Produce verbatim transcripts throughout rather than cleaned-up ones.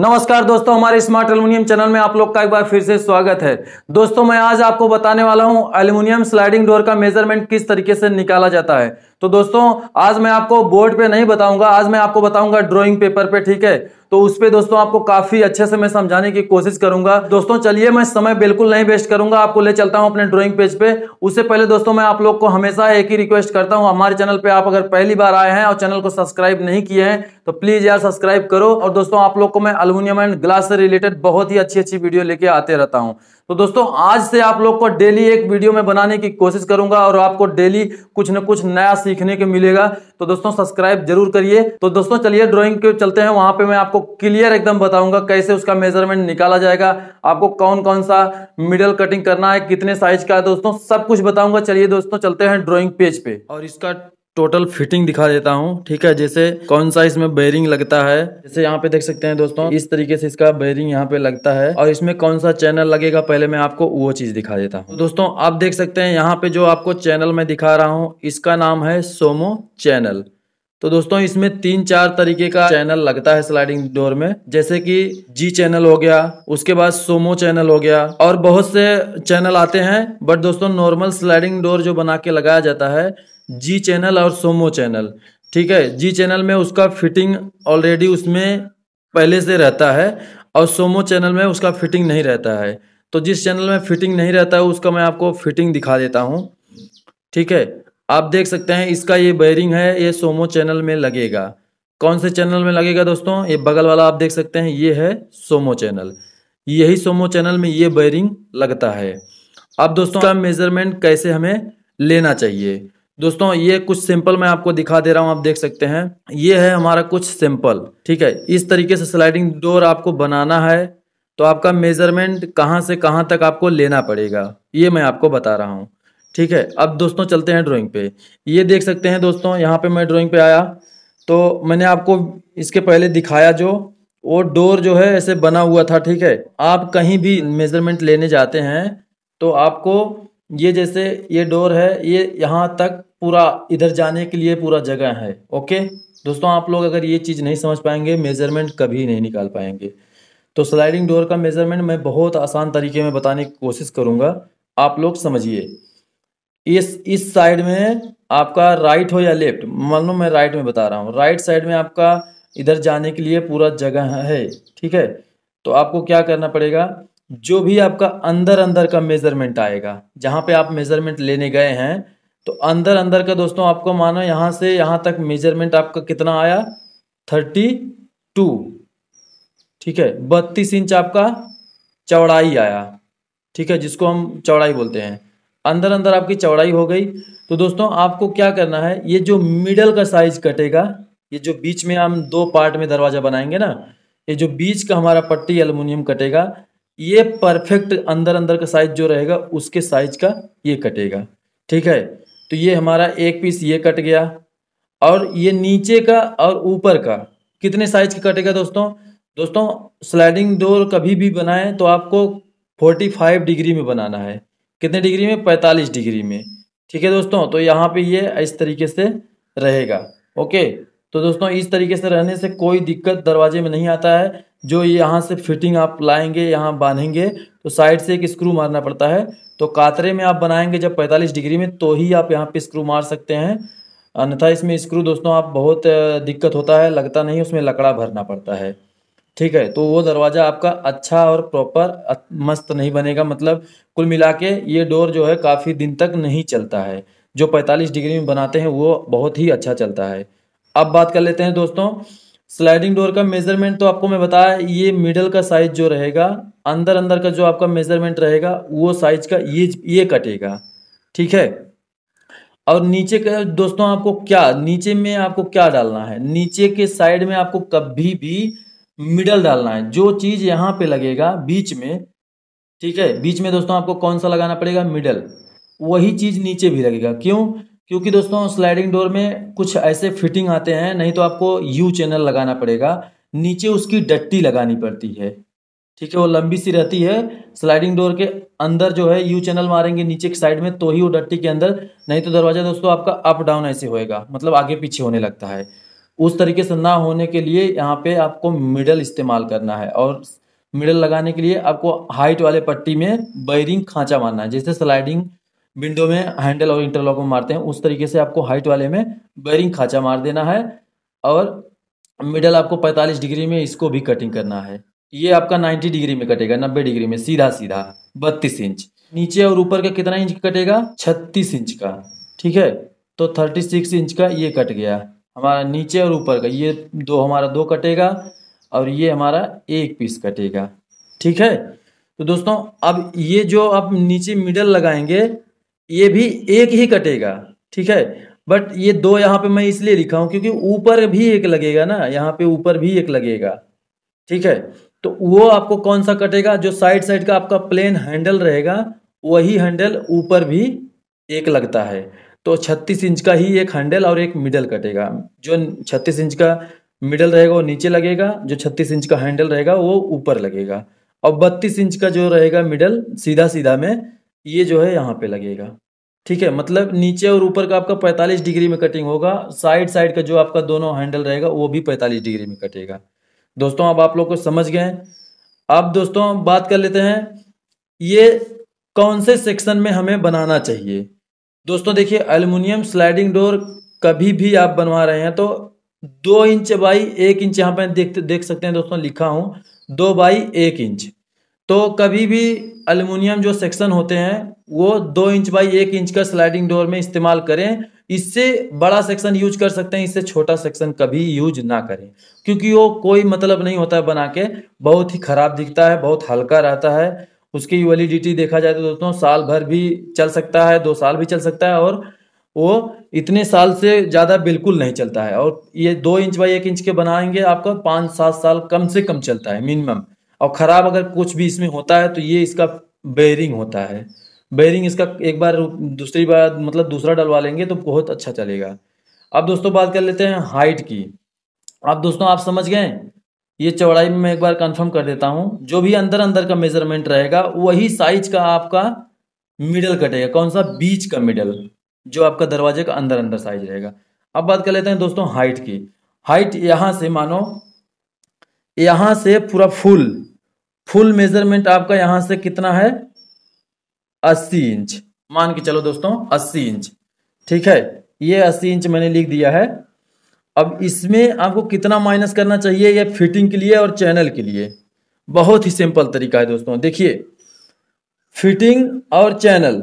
नमस्कार दोस्तों, हमारे स्मार्ट एल्युमिनियम चैनल में आप लोग का एक बार फिर से स्वागत है। दोस्तों, मैं आज आपको बताने वाला हूं एल्युमिनियम स्लाइडिंग डोर का मेजरमेंट किस तरीके से निकाला जाता है। तो दोस्तों, आज मैं आपको बोर्ड पे नहीं बताऊंगा, आज मैं आपको बताऊंगा ड्राइंग पेपर पे, ठीक है। तो उस पे दोस्तों आपको काफी अच्छे से मैं समझाने की कोशिश करूंगा। दोस्तों चलिए, मैं समय बिल्कुल नहीं वेस्ट करूंगा, आपको ले चलता हूं अपने ड्राइंग पेज पे। उससे पहले दोस्तों मैं आप लोग को हमेशा एक ही रिक्वेस्ट करता हूं, हमारे चैनल पे आप अगर पहली बार आए हैं और चैनल को सब्सक्राइब नहीं किए हैं तो प्लीज यार सब्सक्राइब करो। और दोस्तों आप लोग को मैं एल्युमिनियम एंड ग्लास से रिलेटेड बहुत ही अच्छी अच्छी वीडियो लेके आते रहता हूँ। तो दोस्तों आज से आप लोग को डेली एक वीडियो में बनाने की कोशिश करूंगा और आपको डेली कुछ न कुछ नया सीखने को मिलेगा। तो दोस्तों सब्सक्राइब जरूर करिए। तो दोस्तों चलिए ड्राइंग पे चलते हैं, वहां पे मैं आपको क्लियर एकदम बताऊंगा कैसे उसका मेजरमेंट निकाला जाएगा, आपको कौन कौन सा मिडल कटिंग करना है, कितने साइज का है, दोस्तों सब कुछ बताऊंगा। चलिए दोस्तों चलते हैं ड्राइंग पेज पे और इसका टोटल फिटिंग दिखा देता हूँ, ठीक है। जैसे कौन सा इसमें बेयरिंग लगता है, जैसे यहाँ पे देख सकते हैं दोस्तों, इस तरीके से इसका बेयरिंग यहाँ पे लगता है और इसमें कौन सा चैनल लगेगा पहले मैं आपको वो चीज दिखा देता हूँ। दोस्तों आप देख सकते हैं यहाँ पे जो आपको चैनल मैं दिखा रहा हूँ इसका नाम है सोमो चैनल। तो दोस्तों इसमें तीन चार तरीके का चैनल लगता है स्लाइडिंग डोर में, जैसे कि जी चैनल हो गया, उसके बाद सोमो चैनल हो गया और बहुत से चैनल आते हैं। बट दोस्तों नॉर्मल स्लाइडिंग डोर जो बना के लगाया जाता है जी चैनल और सोमो चैनल, ठीक है। जी चैनल में उसका फिटिंग ऑलरेडी उसमें पहले से रहता है और सोमो चैनल में उसका फिटिंग नहीं रहता है। तो जिस चैनल में फिटिंग नहीं रहता है उसका मैं आपको फिटिंग दिखा देता हूँ, ठीक है। आप देख सकते हैं इसका ये बेयरिंग है, ये सोमो चैनल में लगेगा। कौन से चैनल में लगेगा दोस्तों, ये बगल वाला आप देख सकते हैं, ये है सोमो चैनल। यही सोमो चैनल में ये बेयरिंग लगता है। अब दोस्तों का मेजरमेंट कैसे हमें लेना चाहिए, दोस्तों ये कुछ सिंपल मैं आपको दिखा दे रहा हूँ, आप देख सकते हैं। ये है हमारा कुछ सिंपल, ठीक है। इस तरीके से स्लाइडिंग डोर आपको बनाना है तो आपका मेजरमेंट कहाँ से कहाँ तक आपको लेना पड़ेगा, ये मैं आपको बता रहा हूँ, ठीक है। अब दोस्तों चलते हैं ड्राइंग पे। ये देख सकते हैं दोस्तों, यहाँ पे मैं ड्राइंग पे आया तो मैंने आपको इसके पहले दिखाया जो वो डोर जो है ऐसे बना हुआ था, ठीक है। आप कहीं भी मेजरमेंट लेने जाते हैं तो आपको ये जैसे ये डोर है, ये यहाँ तक पूरा इधर जाने के लिए पूरा जगह है, ओके। दोस्तों आप लोग अगर ये चीज़ नहीं समझ पाएंगे मेजरमेंट कभी नहीं निकाल पाएंगे। तो स्लाइडिंग डोर का मेजरमेंट मैं बहुत आसान तरीके में बताने की कोशिश करूँगा, आप लोग समझिए। इस इस साइड में आपका राइट हो या लेफ्ट, मान लो मैं राइट में बता रहा हूँ, राइट साइड में आपका इधर जाने के लिए पूरा जगह है, ठीक है। तो आपको क्या करना पड़ेगा, जो भी आपका अंदर अंदर का मेजरमेंट आएगा, जहाँ पे आप मेजरमेंट लेने गए हैं तो अंदर अंदर का दोस्तों आपको मानो यहाँ से यहाँ तक मेजरमेंट आपका कितना आया, थर्टी टू, ठीक है। बत्तीस इंच आपका चौड़ाई आया, ठीक है, जिसको हम चौड़ाई बोलते हैं। अंदर अंदर आपकी चौड़ाई हो गई। तो दोस्तों आपको क्या करना है, ये जो मिडल का साइज कटेगा, ये जो बीच में हम दो पार्ट में दरवाजा बनाएंगे ना, ये जो बीच का हमारा पट्टी एल्युमिनियम कटेगा, ये परफेक्ट अंदर अंदर का साइज जो रहेगा उसके साइज का ये कटेगा, ठीक है। तो ये हमारा एक पीस ये कट गया और ये नीचे का और ऊपर का कितने साइज का कटेगा दोस्तों। दोस्तों स्लाइडिंग डोर कभी भी बनाएं तो आपको पैंतालीस डिग्री में बनाना है, कितने डिग्री में, पैंतालीस डिग्री में, ठीक है दोस्तों। तो यहाँ पे ये इस तरीके से रहेगा, ओके। तो दोस्तों इस तरीके से रहने से कोई दिक्कत दरवाजे में नहीं आता है। जो यहाँ से फिटिंग आप लाएंगे, यहाँ बांधेंगे तो साइड से एक स्क्रू मारना पड़ता है, तो कातरे में आप बनाएंगे जब पैंतालीस डिग्री में तो ही आप यहाँ पे स्क्रू मार सकते हैं, अन्यथा इसमें स्क्रू दोस्तों आप बहुत दिक्कत होता है, लगता नहीं, उसमें लकड़ा भरना पड़ता है, ठीक है। तो वो दरवाज़ा आपका अच्छा और प्रॉपर मस्त नहीं बनेगा, मतलब कुल मिला के ये डोर जो है काफ़ी दिन तक नहीं चलता है। जो पैंतालीस डिग्री में बनाते हैं वो बहुत ही अच्छा चलता है। अब बात कर लेते हैं दोस्तों स्लाइडिंग डोर का मेजरमेंट। तो आपको मैं बताया ये मिडल का साइज जो रहेगा, अंदर अंदर का जो आपका मेजरमेंट रहेगा वो साइज का ये ये कटेगा, ठीक है। और नीचे का दोस्तों आपको क्या, नीचे में आपको क्या डालना है, नीचे के साइड में आपको कभी भी मिडल डालना है। जो चीज़ यहाँ पे लगेगा बीच में, ठीक है, बीच में दोस्तों आपको कौन सा लगाना पड़ेगा, मिडल, वही चीज़ नीचे भी लगेगा। क्यों, क्योंकि दोस्तों स्लाइडिंग डोर में कुछ ऐसे फिटिंग आते हैं, नहीं तो आपको यू चैनल लगाना पड़ेगा, नीचे उसकी डट्टी लगानी पड़ती है, ठीक है, वो लंबी सी रहती है। स्लाइडिंग डोर के अंदर जो है यू चैनल मारेंगे नीचे की साइड में तो ही वो डट्टी के अंदर, नहीं तो दरवाजा दोस्तों आपका अप डाउन ऐसे होएगा, मतलब आगे पीछे होने लगता है। उस तरीके से ना होने के लिए यहाँ पे आपको मिडल इस्तेमाल करना है। और मिडल लगाने के लिए आपको हाइट वाले पट्टी में बेयरिंग खांचा मारना है, जैसे स्लाइडिंग विंडो में हैंडल और इंटरलॉक में मारते हैं उस तरीके से आपको हाइट वाले में बेयरिंग खांचा मार देना है। और मिडल आपको पैंतालीस डिग्री में इसको भी कटिंग करना है। ये आपका नाइन्टी डिग्री में कटेगा, नब्बे डिग्री में सीधा सीधा बत्तीस इंच। नीचे और ऊपर का कितना इंच कटेगा? छत्तीस इंच का, ठीक है। तो थर्टी सिक्स इंच का ये कट गया हमारा नीचे और ऊपर का, ये दो हमारा दो कटेगा और ये हमारा एक पीस कटेगा, ठीक है। तो दोस्तों अब ये जो आप नीचे मिडल लगाएंगे ये भी एक ही कटेगा, ठीक है। बट ये दो यहाँ पे मैं इसलिए लिखा हूँ क्योंकि ऊपर भी एक लगेगा ना, यहाँ पे ऊपर भी एक लगेगा, ठीक है। तो वो आपको कौन सा कटेगा? जो साइड साइड का आपका प्लेन हैंडल रहेगा वही हैंडल ऊपर भी एक लगता है। तो छत्तीस इंच का ही एक हैंडल और एक मिडल कटेगा। जो छत्तीस इंच का मिडल रहेगा वो नीचे लगेगा, जो छत्तीस इंच का हैंडल रहेगा वो ऊपर लगेगा, और बत्तीस इंच का जो रहेगा मिडल सीधा सीधा में ये जो है यहाँ पे लगेगा, ठीक है। मतलब नीचे और ऊपर का आपका पैंतालीस डिग्री में कटिंग होगा, साइड साइड का जो आपका दोनों हैंडल रहेगा वो भी पैंतालीस डिग्री में कटेगा। दोस्तों अब आप लोग को समझ गए। अब दोस्तों बात कर लेते हैं ये कौन से सेक्शन में हमें बनाना चाहिए। दोस्तों देखिए एल्युमिनियम स्लाइडिंग डोर कभी भी आप बनवा रहे हैं तो दो इंच बाई एक इंच यहाँ पे देख देख सकते हैं दोस्तों, लिखा हूँ दो बाई एक इंच। तो कभी भी एल्युमिनियम जो सेक्शन होते हैं वो दो इंच बाई एक इंच का स्लाइडिंग डोर में इस्तेमाल करें। इससे बड़ा सेक्शन यूज कर सकते हैं, इससे छोटा सेक्शन कभी यूज ना करें क्योंकि वो कोई मतलब नहीं होता है, बना के बहुत ही खराब दिखता है, बहुत हल्का रहता है। उसकी वैलिडिटी देखा जाए तो दोस्तों साल भर भी चल सकता है, दो साल भी चल सकता है, और वो इतने साल से ज़्यादा बिल्कुल नहीं चलता है। और ये दो इंच बाई एक इंच के बनाएंगे आपका पाँच सात साल कम से कम चलता है मिनिमम। और ख़राब अगर कुछ भी इसमें होता है तो ये इसका बेयरिंग होता है। बेयरिंग इसका एक बार दूसरी बार मतलब दूसरा डलवा लेंगे तो बहुत अच्छा चलेगा। अब दोस्तों बात कर लेते हैं हाइट की। अब दोस्तों आप समझ गए, ये चौड़ाई में मैं एक बार कंफर्म कर देता हूँ। जो भी अंदर अंदर का मेजरमेंट रहेगा वही साइज का आपका मिडल कटेगा। कौन सा? बीच का मिडल, जो आपका दरवाजे का अंदर अंदर साइज रहेगा। अब बात कर लेते हैं दोस्तों हाइट की। हाइट यहाँ से मानो यहाँ से पूरा फुल फुल मेजरमेंट आपका यहाँ से कितना है? अस्सी इंच मान के चलो दोस्तों, अस्सी इंच, ठीक है। ये अस्सी इंच मैंने लिख दिया है। अब इसमें आपको कितना माइनस करना चाहिए? ये फिटिंग के लिए और चैनल के लिए बहुत ही सिंपल तरीका है दोस्तों। देखिए फिटिंग और चैनल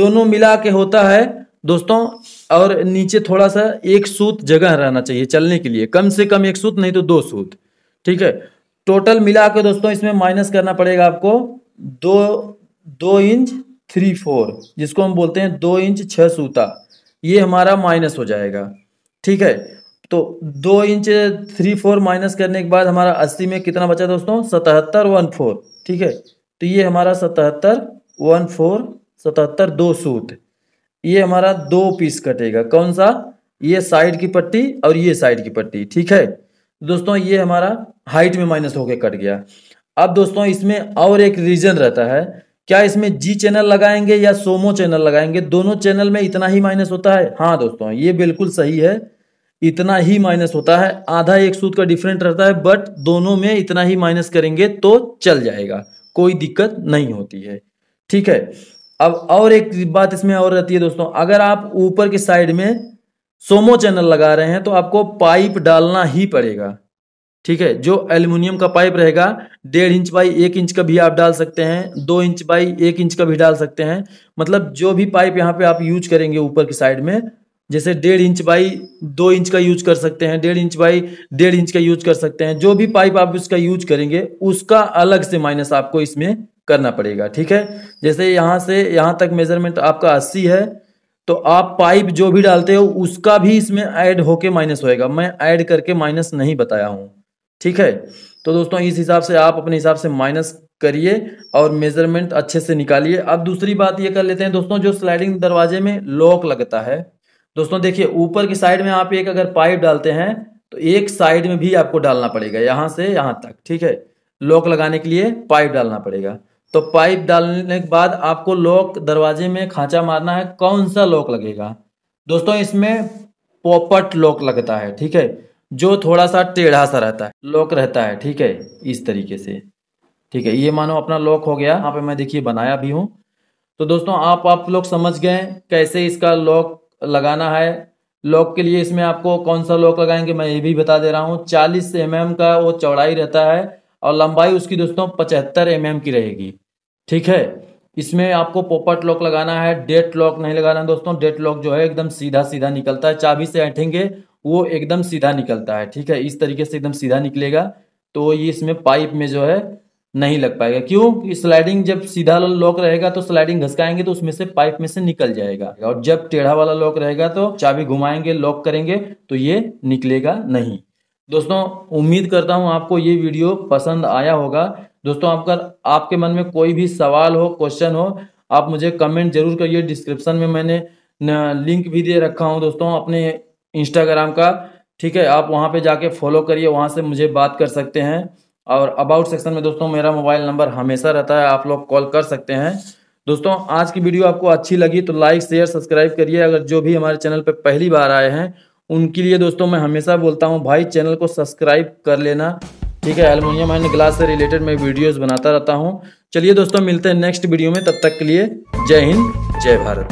दोनों मिला के होता है दोस्तों, और नीचे थोड़ा सा एक सूत जगह रहना चाहिए चलने के लिए, कम से कम एक सूत नहीं तो दो सूत, ठीक है। टोटल मिला के दोस्तों इसमें माइनस करना पड़ेगा आपको दो दो इंच थ्री फोर, जिसको हम बोलते हैं दो इंच छः सूता, ये हमारा माइनस हो जाएगा, ठीक है। तो दो इंच थ्री फोर माइनस करने के बाद हमारा अस्सी में कितना बचा दोस्तों? सतहत्तर वन फोर, ठीक है। तो ये हमारा सतहत्तर वन फोर, सतहत्तर दो सूत, ये हमारा दो पीस कटेगा। कौन सा? ये साइड की पट्टी और ये साइड की पट्टी, ठीक है। दोस्तों ये हमारा हाइट में माइनस होके कट गया। अब दोस्तों इसमें और एक रीजन रहता है, क्या इसमें जी चैनल लगाएंगे या सोमो चैनल लगाएंगे? दोनों चैनल में इतना ही माइनस होता है। हाँ दोस्तों ये बिल्कुल सही है, इतना ही माइनस होता है। आधा एक सूत का डिफरेंट रहता है, बट दोनों में इतना ही माइनस करेंगे तो चल जाएगा, कोई दिक्कत नहीं होती है, ठीक है। अब और एक बात इसमें और रहती है दोस्तों, अगर आप ऊपर के साइड में सोमो चैनल लगा रहे हैं तो आपको पाइप डालना ही पड़ेगा, ठीक है। जो एल्युमिनियम का पाइप रहेगा डेढ़ इंच बाई एक इंच का भी आप डाल सकते हैं, दो इंच बाई एक इंच का भी डाल सकते हैं। मतलब जो भी पाइप यहाँ पे आप यूज करेंगे ऊपर की साइड में, जैसे डेढ़ इंच बाई दो इंच का यूज कर सकते हैं, डेढ़ इंच बाई डेढ़ इंच का यूज कर सकते हैं। जो भी पाइप आप उसका यूज करेंगे उसका अलग से माइनस आपको इसमें करना पड़ेगा, ठीक है। जैसे यहाँ से यहाँ तक मेजरमेंट आपका अस्सी है तो आप पाइप जो भी डालते हो उसका भी इसमें ऐड होके माइनस होएगा। मैं ऐड करके माइनस नहीं बताया हूँ, ठीक है। तो दोस्तों इस हिसाब से आप अपने हिसाब से माइनस करिए और मेजरमेंट अच्छे से निकालिए। अब दूसरी बात ये कर लेते हैं दोस्तों, जो स्लाइडिंग दरवाजे में लॉक लगता है दोस्तों, देखिए ऊपर की साइड में आप एक अगर पाइप डालते हैं तो एक साइड में भी आपको डालना पड़ेगा, यहाँ से यहाँ तक, ठीक है। लॉक लगाने के लिए पाइप डालना पड़ेगा। तो पाइप डालने के बाद आपको लॉक दरवाजे में खांचा मारना है। कौन सा लॉक लगेगा दोस्तों? इसमें पॉपट लॉक लगता है, ठीक है। जो थोड़ा सा टेढ़ा सा रहता है, लॉक रहता है, ठीक है, इस तरीके से। ठीक है, ये मानो अपना लॉक हो गया। यहाँ पे मैं देखिए बनाया भी हूँ। तो दोस्तों आप आप लोग समझ गए कैसे इसका लॉक लगाना है। लॉक के लिए इसमें आपको कौन सा लॉक लगाएंगे मैं ये भी बता दे रहा हूँ। चालीस एम एम का वो चौड़ाई रहता है और लंबाई उसकी दोस्तों पचहत्तर एम एम की रहेगी। ठीक है, इसमें आपको पॉपट लॉक लगाना है, डेट लॉक नहीं लगाना दोस्तों। डेट लॉक जो है एकदम सीधा सीधा निकलता है, चाबी से ऐंठेंगे वो एकदम सीधा निकलता है। ठीक है, इस तरीके से एकदम सीधा निकलेगा, तो ये इसमें पाइप में जो है नहीं लग पाएगा। क्यों? स्लाइडिंग, जब सीधा लॉक रहेगा तो स्लाइडिंग घसकाएंगे तो उसमें से पाइप में से निकल जाएगा, और जब टेढ़ा वाला लॉक रहेगा तो चाबी घुमाएंगे, लॉक करेंगे तो ये निकलेगा नहीं। दोस्तों उम्मीद करता हूँ आपको ये वीडियो पसंद आया होगा। दोस्तों अगर आपके मन में कोई भी सवाल हो, क्वेश्चन हो, आप मुझे कमेंट जरूर करिए। डिस्क्रिप्शन में मैंने लिंक भी दे रखा हूँ दोस्तों अपने इंस्टाग्राम का, ठीक है, आप वहाँ पे जाके फॉलो करिए, वहाँ से मुझे बात कर सकते हैं। और अबाउट सेक्शन में दोस्तों मेरा मोबाइल नंबर हमेशा रहता है, आप लोग कॉल कर सकते हैं। दोस्तों आज की वीडियो आपको अच्छी लगी तो लाइक, शेयर, सब्सक्राइब करिए। अगर जो भी हमारे चैनल पे पहली बार आए हैं उनके लिए दोस्तों मैं हमेशा बोलता हूँ भाई चैनल को सब्सक्राइब कर लेना, ठीक है। एल्युमिनियम एंड ग्लास से रिलेटेड मैं वीडियोज़ बनाता रहता हूँ। चलिए दोस्तों मिलते हैं नेक्स्ट वीडियो में, तब तक के लिए जय हिंद, जय भारत।